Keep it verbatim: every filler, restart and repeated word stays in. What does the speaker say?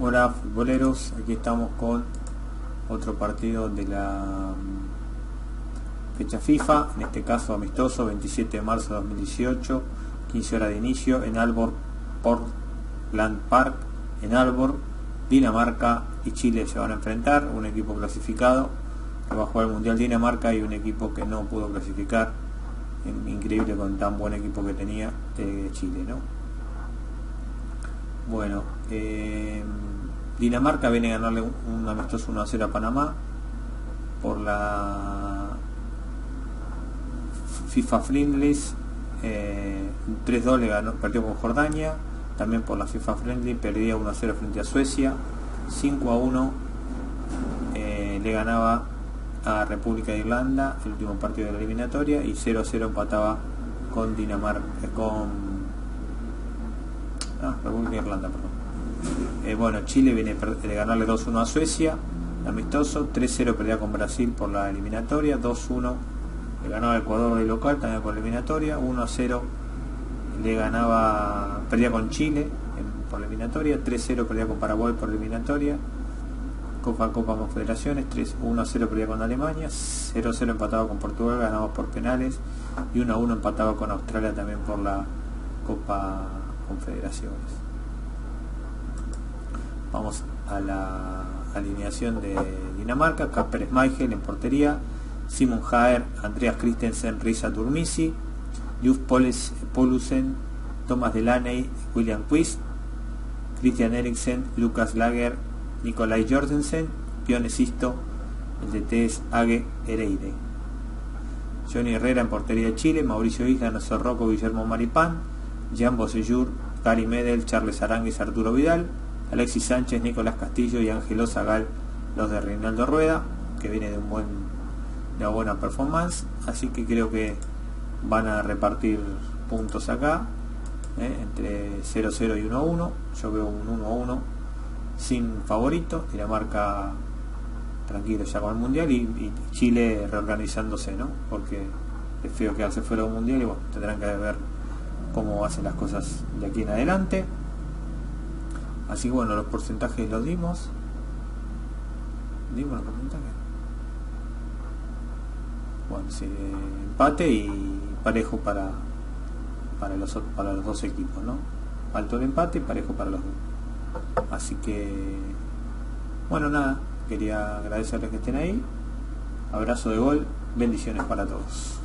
Hola futboleros, aquí estamos con otro partido de la fecha FIFA, en este caso amistoso, veintisiete de marzo de dos mil dieciocho, quince horas de inicio en Aalborg Portland Park, en Aalborg, Dinamarca y Chile se van a enfrentar, un equipo clasificado que va a jugar el Mundial Dinamarca y un equipo que no pudo clasificar, increíble con tan buen equipo que tenía eh, Chile, ¿no? Bueno, eh, Dinamarca viene a ganarle un, un amistoso uno a cero a Panamá por la FIFA Friendlies, eh, tres dos le ganó, perdió con Jordania, también por la FIFA Friendly perdía uno a cero frente a Suecia, cinco a uno eh, le ganaba a República de Irlanda el último partido de la eliminatoria y cero a cero empataba con Dinamarca, con Ah, República de Irlanda, perdón. Eh, bueno, Chile viene de ganarle dos uno a Suecia, amistoso, tres cero perdía con Brasil por la eliminatoria, dos uno le ganaba Ecuador de local, también por eliminatoria, uno a cero le ganaba, perdía con Chile en, por eliminatoria, tres cero perdía con Paraguay por eliminatoria, Copa Copa Confederaciones, uno a cero perdía con Alemania, cero a cero empataba con Portugal, ganaba por penales, y uno a uno empataba con Australia también por la Copa Confederaciones. Vamos a la alineación de Dinamarca: Kasper Schmeichel en portería, Simon Haer, Andreas Christensen, Riza Durmisi, Juf Polusen, Thomas Delaney, William Quist, Christian Eriksen, Lucas Lager, Nicolai Jorgensen, Pione Sisto, el D T es Åge Hareide, Johnny Herrera en portería de Chile, Mauricio Isla, Nazorroco, Guillermo Maripán, Jan Bossellur, Gary Medel, Charles Aranguez, Arturo Vidal, Alexis Sánchez, Nicolás Castillo y Ángel Osagal, los de Reinaldo Rueda, que viene de un buen, de una buena performance, así que creo que van a repartir puntos acá, ¿eh? Entre cero cero y uno a uno, yo veo un uno a uno sin favorito, Dinamarca tranquilo ya con el Mundial y, y Chile reorganizándose, ¿no? Porque es feo quedarse fuera de un Mundial y bueno, tendrán que ver cómo hacen las cosas de aquí en adelante. Así que bueno, los porcentajes los dimos. Dimos los porcentajes. Bueno, sí, empate y parejo para para los para los dos equipos, ¿no? Alto el empate y parejo para los dos. Así que bueno, nada, quería agradecerles que estén ahí. Abrazo de gol, bendiciones para todos.